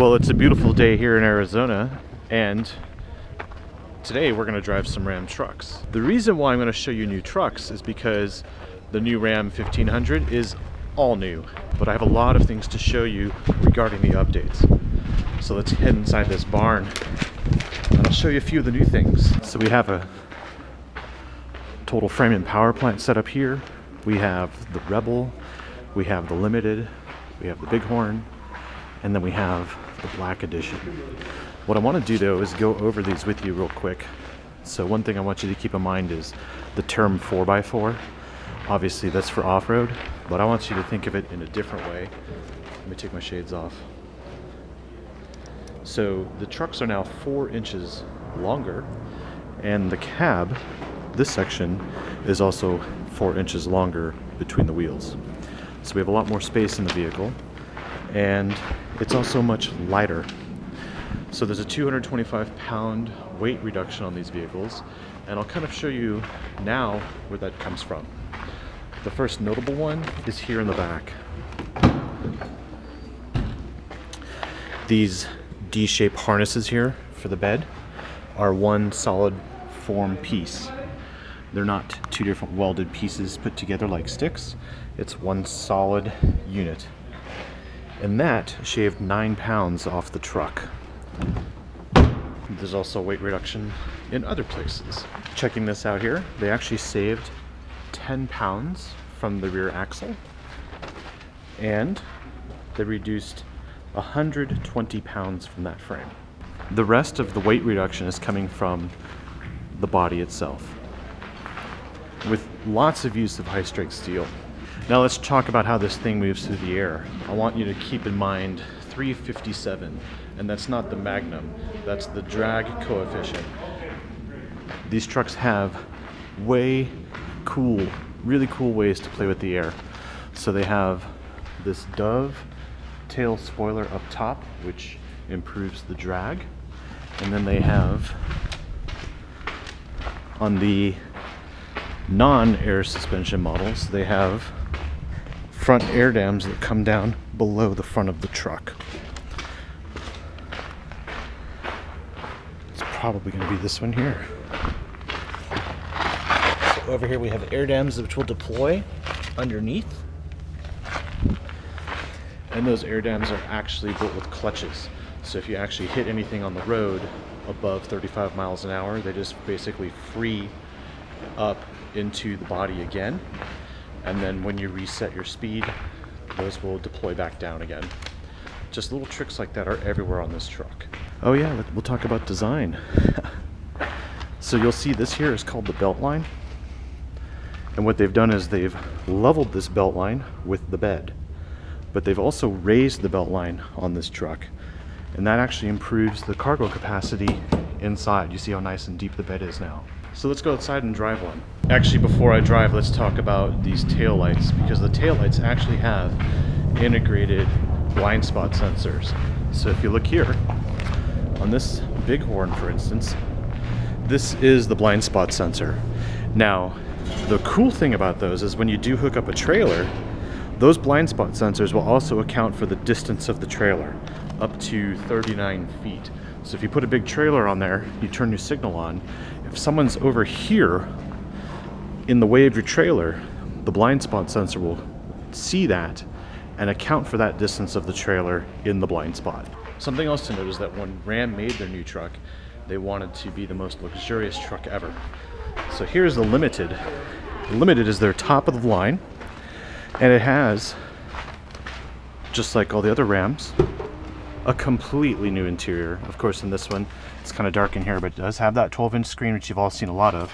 Well, it's a beautiful day here in Arizona, and today we're going to drive some Ram trucks. The reason why I'm going to show you new trucks is because the new Ram 1500 is all new, but I have a lot of things to show you regarding the updates. So let's head inside this barn and I'll show you a few of the new things. So we have a total frame and power plant set up here. We have the Rebel, we have the Limited, we have the Bighorn, and then we have the Black Edition. What I want to do though is go over these with you real quick. So one thing I want you to keep in mind is the term 4x4. Obviously that's for off-road, but I want you to think of it in a different way. Let me take my shades off. So the trucks are now 4 inches longer, and the cab, this section, is also 4 inches longer between the wheels. So we have a lot more space in the vehicle, and it's also much lighter. So there's a 225 pound weight reduction on these vehicles, and I'll kind of show you now where that comes from. The first notable one is here in the back. These D-shaped harnesses here for the bed are one solid form piece. They're not two different welded pieces put together like sticks. It's one solid unit. And that shaved 9 pounds off the truck. There's also weight reduction in other places. Checking this out here, they actually saved 10 pounds from the rear axle, and they reduced 120 pounds from that frame. The rest of the weight reduction is coming from the body itself, with lots of use of high-strength steel. Now let's talk about how this thing moves through the air. I want you to keep in mind 357, and that's not the magnum, that's the drag coefficient. These trucks have really cool ways to play with the air. So they have this dove tail spoiler up top, which improves the drag, and then they have on the non-air suspension models, they have front air dams that come down below the front of the truck. It's probably going to be this one here. So over here we have air dams which will deploy underneath, and those air dams are actually built with clutches. So if you actually hit anything on the road above 35 miles an hour, they just basically free up into the body again, and then when you reset your speed, those will deploy back down again. Just little tricks like that are everywhere on this truck. Oh yeah, we'll talk about design. So you'll see this here is called the belt line, and what they've done is they've leveled this belt line with the bed, but they've also raised the belt line on this truck, and that actually improves the cargo capacity inside. You see how nice and deep the bed is now. So let's go outside and drive one. Actually, before I drive, let's talk about these taillights, because the taillights actually have integrated blind spot sensors. So if you look here, on this Bighorn, for instance, this is the blind spot sensor. Now, the cool thing about those is when you do hook up a trailer, those blind spot sensors will also account for the distance of the trailer, up to 39 feet. So if you put a big trailer on there, you turn your signal on. If someone's over here in the way of your trailer, the blind spot sensor will see that and account for that distance of the trailer in the blind spot. Something else to note is that when Ram made their new truck, they wanted to be the most luxurious truck ever. So here's the Limited. The Limited is their top of the line, and it has, just like all the other Rams, a completely new interior. Of course, in this one, it's kind of dark in here, but it does have that 12-inch screen, which you've all seen a lot of,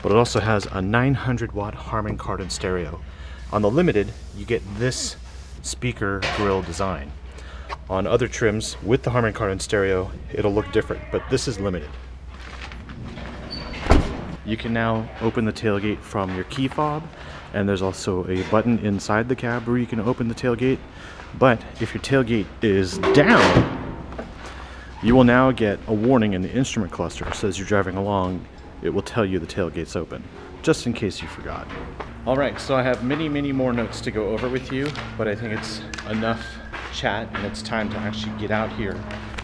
but it also has a 900-watt Harman Kardon stereo. On the Limited, you get this speaker grille design. On other trims, with the Harman Kardon stereo, it'll look different, but this is Limited. You can now open the tailgate from your key fob, and there's also a button inside the cab where you can open the tailgate. But if your tailgate is down, you will now get a warning in the instrument cluster. So as you're driving along, it will tell you the tailgate's open, just in case you forgot. All right, so I have many more notes to go over with you, but I think it's enough chat, and it's time to actually get out here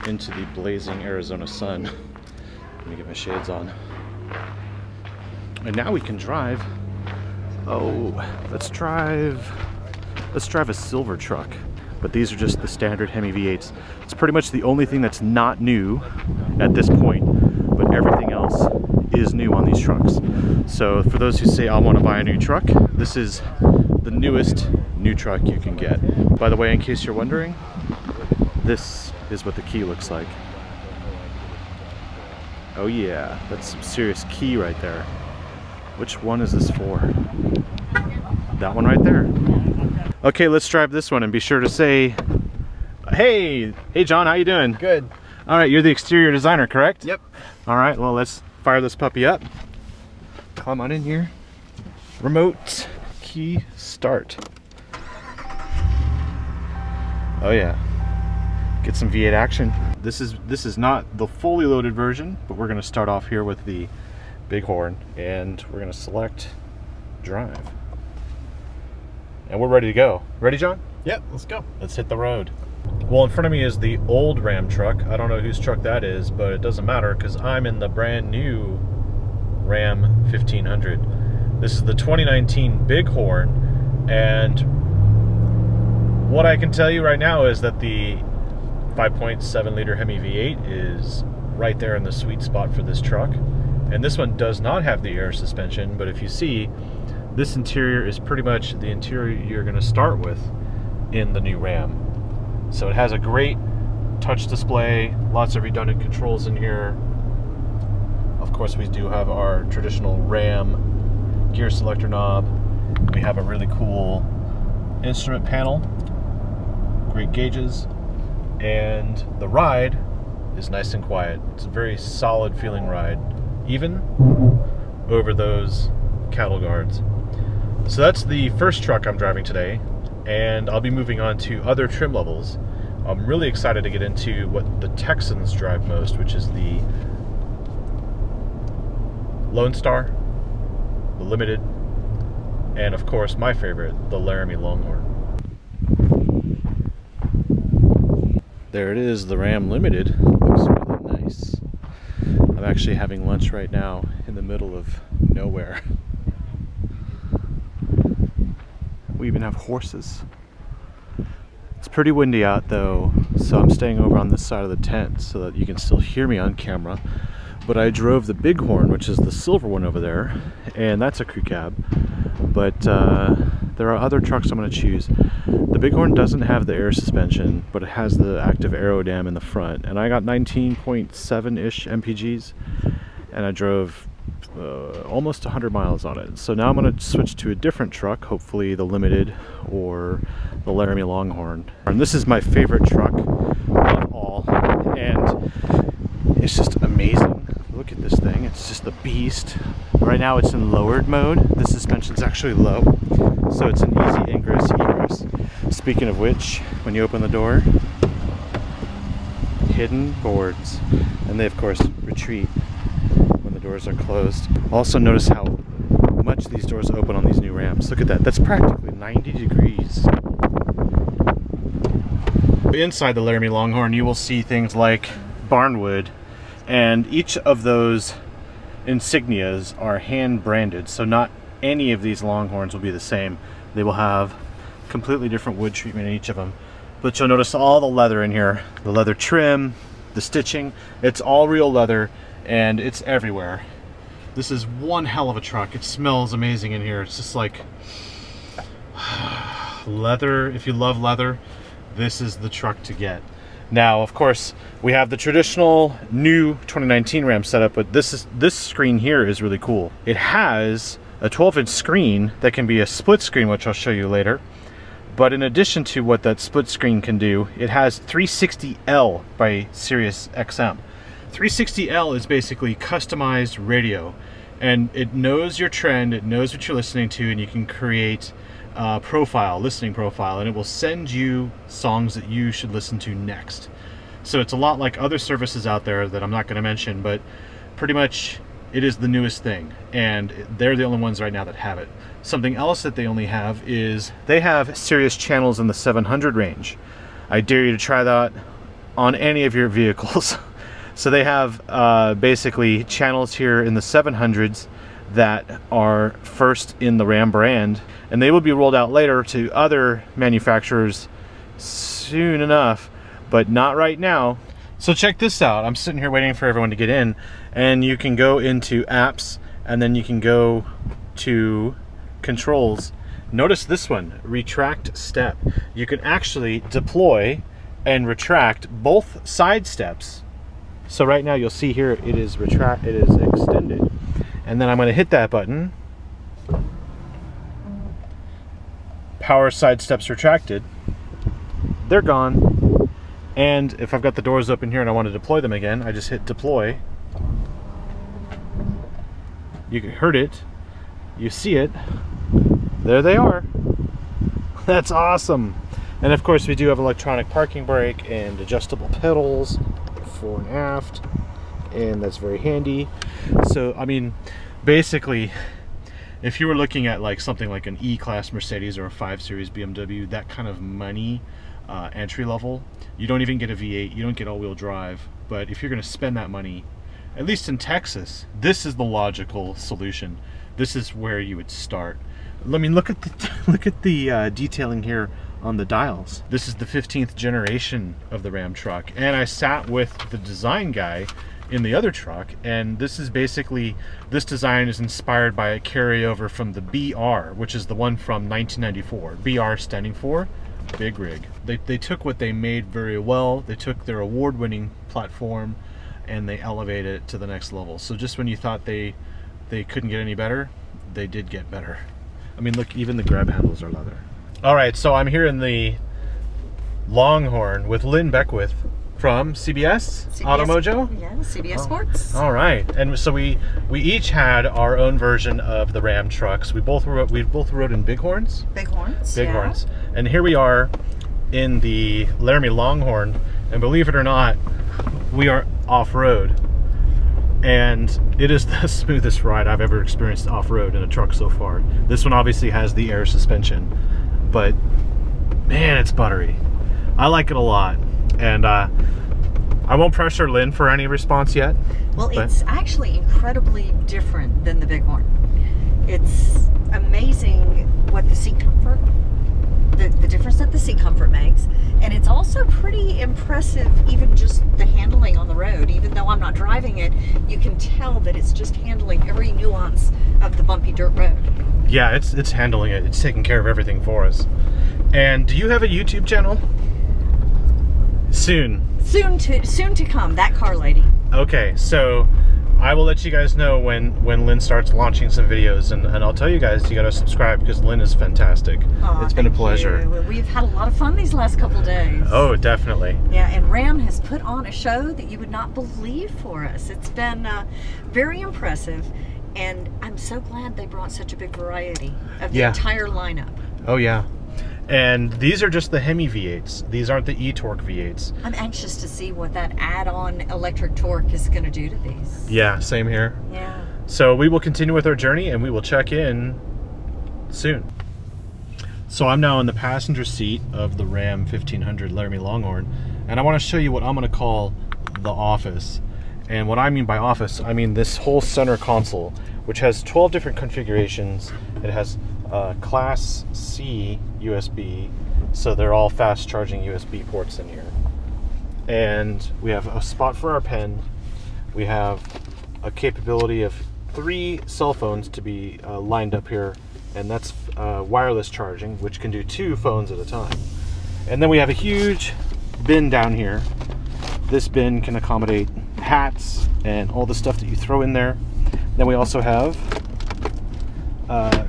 into the blazing Arizona sun. Let me get my shades on. And now we can drive. Oh, let's drive a silver truck. But these are just the standard Hemi V8s. It's pretty much the only thing that's not new at this point, but everything else is new on these trucks. So for those who say, I want to buy a new truck, this is the newest new truck you can get. By the way, in case you're wondering, this is what the key looks like. Oh yeah, that's some serious key right there. Which one is this for? That one right there. Okay, let's drive this one, and be sure to say, hey John, how you doing? Good. All right, you're the exterior designer, correct? Yep. All right, well, let's fire this puppy up. Come on in here. Remote key start. Oh yeah, get some V8 action. This is not the fully loaded version, but we're gonna start off here with the Bighorn, and we're gonna select drive. And we're ready to go. Ready, John? Yep, let's go. Let's hit the road. Well, in front of me is the old Ram truck. I don't know whose truck that is, but it doesn't matter because I'm in the brand new Ram 1500. This is the 2019 Bighorn, and what I can tell you right now is that the 5.7 liter Hemi V8 is right there in the sweet spot for this truck. And this one does not have the air suspension, but if you see, this interior is pretty much the interior you're going to start with in the new Ram. So it has a great touch display, lots of redundant controls in here. Of course, we do have our traditional Ram gear selector knob. We have a really cool instrument panel, great gauges, and the ride is nice and quiet. It's a very solid feeling ride, even over those cattle guards. So that's the first truck I'm driving today, and I'll be moving on to other trim levels. I'm really excited to get into what the Texans drive most, which is the Lone Star, the Limited, and of course my favorite, the Laramie Longhorn. There it is, the Ram Limited. Looks really nice. I'm actually having lunch right now in the middle of nowhere. We even have horses. It's pretty windy out though, so I'm staying over on this side of the tent so that you can still hear me on camera. But I drove the Bighorn, which is the silver one over there, and that's a crew cab. But there are other trucks I'm going to choose. The Bighorn doesn't have the air suspension, but it has the active aerodam in the front, and I got 19.7-ish mpgs, and I drove almost 100 miles on it. So now I'm going to switch to a different truck, hopefully the Limited or the Laramie Longhorn. And this is my favorite truck of all, and it's just amazing. Look at this thing, it's just a beast. Right now it's in lowered mode. The suspension's actually low, so it's an easy ingress egress. Speaking of which, when you open the door, hidden boards, and they of course retreat doors are closed. Also notice how much these doors open on these new Rams. Look at that, that's practically 90 degrees. Inside the Laramie Longhorn you will see things like barnwood, and each of those insignias are hand branded, so not any of these Longhorns will be the same. They will have completely different wood treatment in each of them. But you'll notice all the leather in here, the leather trim, the stitching, it's all real leather. And it's everywhere. This is one hell of a truck. It smells amazing in here. It's just like leather. If you love leather, this is the truck to get. Now, of course, we have the traditional new 2019 Ram setup, but this screen here is really cool. It has a 12-inch screen that can be a split screen, which I'll show you later. But in addition to what that split screen can do, it has 360L by Sirius XM. 360L is basically customized radio, and it knows your trend, it knows what you're listening to, and you can create a profile, listening profile, and it will send you songs that you should listen to next. So it's a lot like other services out there that I'm not going to mention, but pretty much it is the newest thing, and they're the only ones right now that have it. Something else that they only have is they have Sirius channels in the 700 range. I dare you to try that on any of your vehicles. So they have basically channels here in the 700s that are first in the Ram brand, and they will be rolled out later to other manufacturers soon enough, but not right now. So check this out. I'm sitting here waiting for everyone to get in, and you can go into apps, and then you can go to controls. Notice this one, retract step. You can actually deploy and retract both side steps. So right now you'll see here it is retract, it is extended. And then I'm going to hit that button. Power side steps retracted. They're gone. And if I've got the doors open here and I want to deploy them again, I just hit deploy. You can hear it. You see it. There they are. That's awesome. And of course we do have electronic parking brake and adjustable pedals, fore and aft. And that's very handy. So I mean, basically, if you were looking at like something like an e-Class Mercedes or a 5 Series BMW, that kind of money, entry level, you don't even get a V8, you don't get all-wheel drive. But if you're going to spend that money, at least in Texas, this is the logical solution. This is where you would start. I mean, look at the detailing here on the dials. This is the 15th generation of the Ram truck, and I sat with the design guy in the other truck, and this is basically, this design is inspired by a carryover from the BR, which is the one from 1994. BR standing for big rig. They took what they made very well, they took their award-winning platform, and they elevated it to the next level. So just when you thought they couldn't get any better, they did get better. I mean, look, even the grab handles are leather. All right, so I'm here in the Longhorn with Lynn Beckwith from CBS Auto Mojo? Yeah, CBS Sports. All right, and so we each had our own version of the Ram trucks. We both rode in Bighorns. Bighorns. Bighorns. Yeah. And here we are in the Laramie Longhorn, and believe it or not, we are off-road, and it is the smoothest ride I've ever experienced off-road in a truck so far. This one obviously has the air suspension, but man, it's buttery. I like it a lot. And I won't pressure Lynn for any response yet. Well, it's actually incredibly different than the Bighorn. It's amazing what the seat comfort, the difference that the seat comfort makes. And it's also pretty impressive, even just the handling on the road. Even though I'm not driving it, you can tell that it's just handling every nuance of the bumpy dirt road. Yeah, it's handling it. It's taking care of everything for us. And do you have a YouTube channel? Soon to come, that car lady. Okay, so I will let you guys know when Lynn starts launching some videos, and I'll tell you guys you gotta subscribe because Lynn is fantastic. Oh, it's been a pleasure. You. We've had a lot of fun these last couple days. Oh, definitely. Yeah, and Ram has put on a show that you would not believe for us. It's been very impressive, and I'm so glad they brought such a big variety of the entire lineup. Oh yeah. And these are just the Hemi V8s. These aren't the e-Torque V8s. I'm anxious to see what that add-on electric torque is going to do to these. Yeah, same here. Yeah. So we will continue with our journey, and we will check in soon. So I'm now in the passenger seat of the Ram 1500 Laramie Longhorn, and I want to show you what I'm going to call the office. And what I mean by office, I mean this whole center console, which has 12 different configurations. It has Class C USB, so they're all fast charging USB ports in here. And we have a spot for our pen. We have a capability of 3 cell phones to be lined up here, and that's wireless charging, which can do 2 phones at a time. And then we have a huge bin down here. This bin can accommodate hats and all the stuff that you throw in there. Then we also have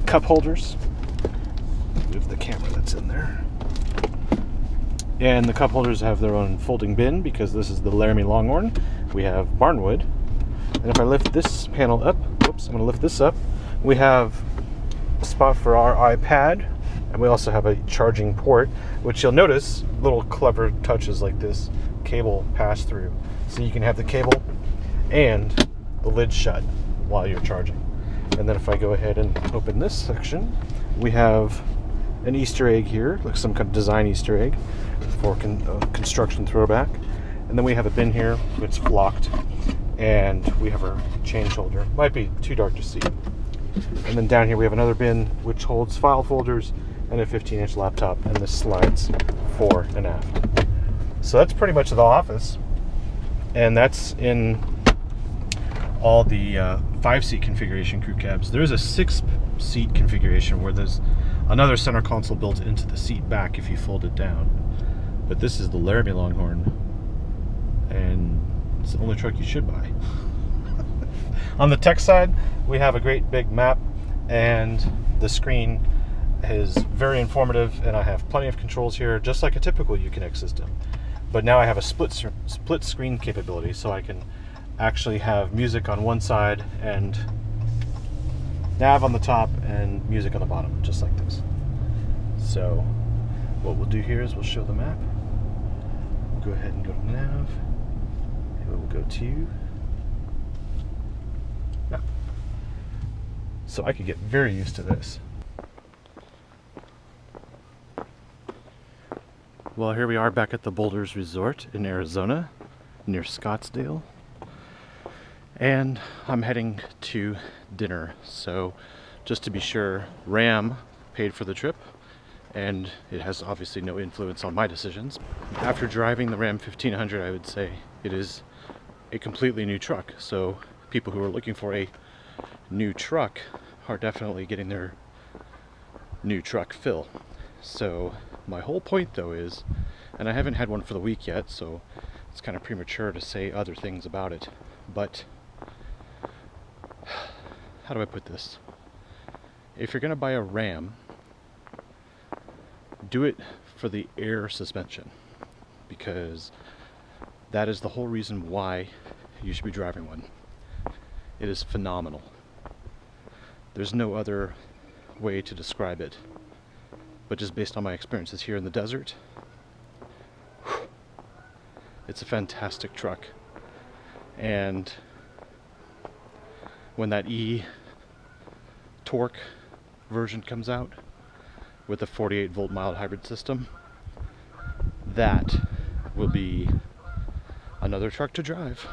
cup holders. Move the camera that's in there. And the cup holders have their own folding bin because this is the Laramie Longhorn. We have barnwood. And if I lift this panel up, whoops, I'm going to lift this up. We have a spot for our iPad, and we also have a charging port, which you'll notice little clever touches like this cable pass through. So you can have the cable and the lid shut while you're charging. And then if I go ahead and open this section, we have an Easter egg here, like some kind of design Easter egg for construction throwback. And then we have a bin here that's locked, and we have our change holder. Might be too dark to see. And then down here we have another bin which holds file folders and a 15-inch laptop, and this slides fore and aft. So that's pretty much the office, and that's in all the 5-seat configuration crew cabs. There is a 6-seat configuration where there's another center console built into the seat back if you fold it down. But this is the Laramie Longhorn, and it's the only truck you should buy. On the tech side, we have a great big map, and the screen is very informative, and I have plenty of controls here, just like a typical Uconnect system. But now I have a split screen capability, so I can actually have music on one side and nav on the top and music on the bottom, just like this. So what we'll do here is we'll show the map. We'll go ahead and go to nav, and we'll go to map. So I could get very used to this. Well, here we are back at the Boulders Resort in Arizona, near Scottsdale, and I'm heading to dinner. So just to be sure, Ram paid for the trip, and it has obviously no influence on my decisions. After driving the Ram 1500, I would say it is a completely new truck. So people who are looking for a new truck are definitely getting their new truck fill. So my whole point though is, and I haven't had one for the week yet, so it's kind of premature to say other things about it, but how do I put this? If you're gonna buy a Ram, do it for the air suspension, because that is the whole reason why you should be driving one. It is phenomenal. There's no other way to describe it. But just based on my experiences here in the desert, it's a fantastic truck. And when that e-Torque version comes out with a 48-volt mild hybrid system, that will be another truck to drive.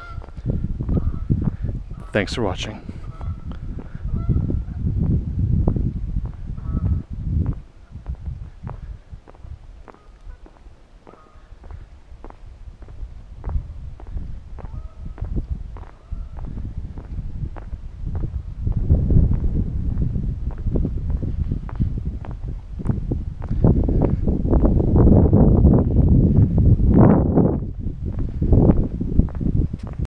Thanks for watching.